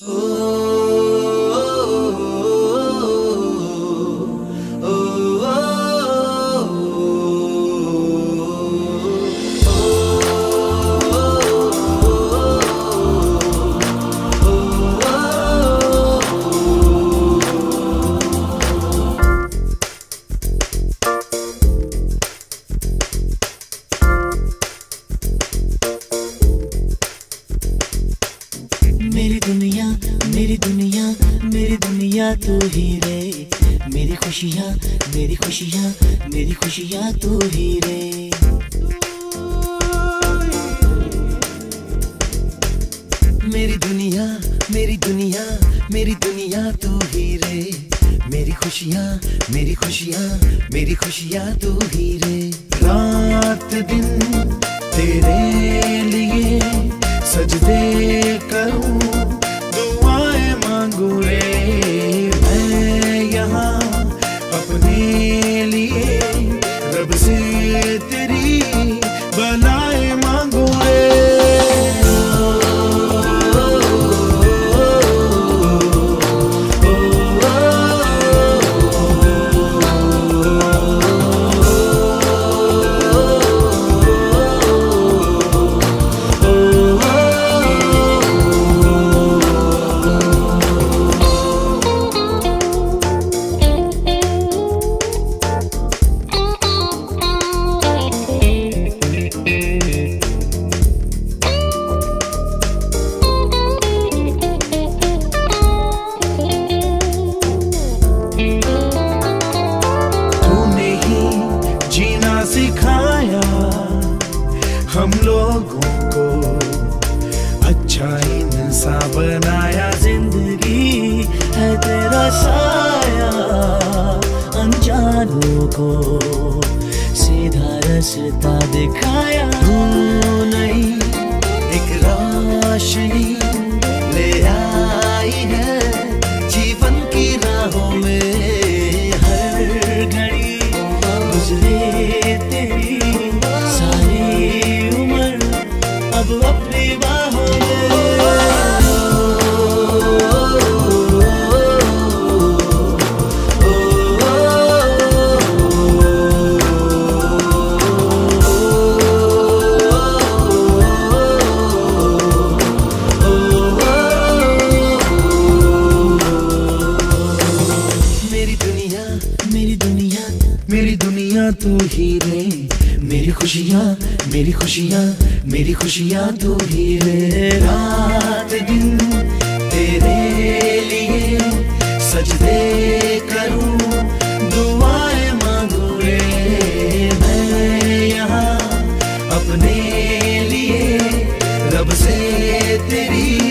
मेरी दुनिया तू ही रे, मेरी खुशियाँ मेरी खुशियाँ मेरी खुशियाँ तू ही रे। मेरी दुनिया तू ही रे, मेरी खुशियाँ तू ही रे। रात दिन तेरे लिए सजदे करूँ सिखाया हम लोगों को, अच्छा इंसान बनाया। जिंदगी है तेरा साया, अनजानों को सीधा रास्ता दिखाया। तू नहीं एक रोशनी ले आई है जीवन की राहों में, हर घड़ी गुजरे तू ही रे, मेरी खुशियाँ तू ही रे। रात दिन तेरे लिए सजदे करूँ दुआएं मांगूँ रे, मैं यहाँ अपने लिए रब से तेरी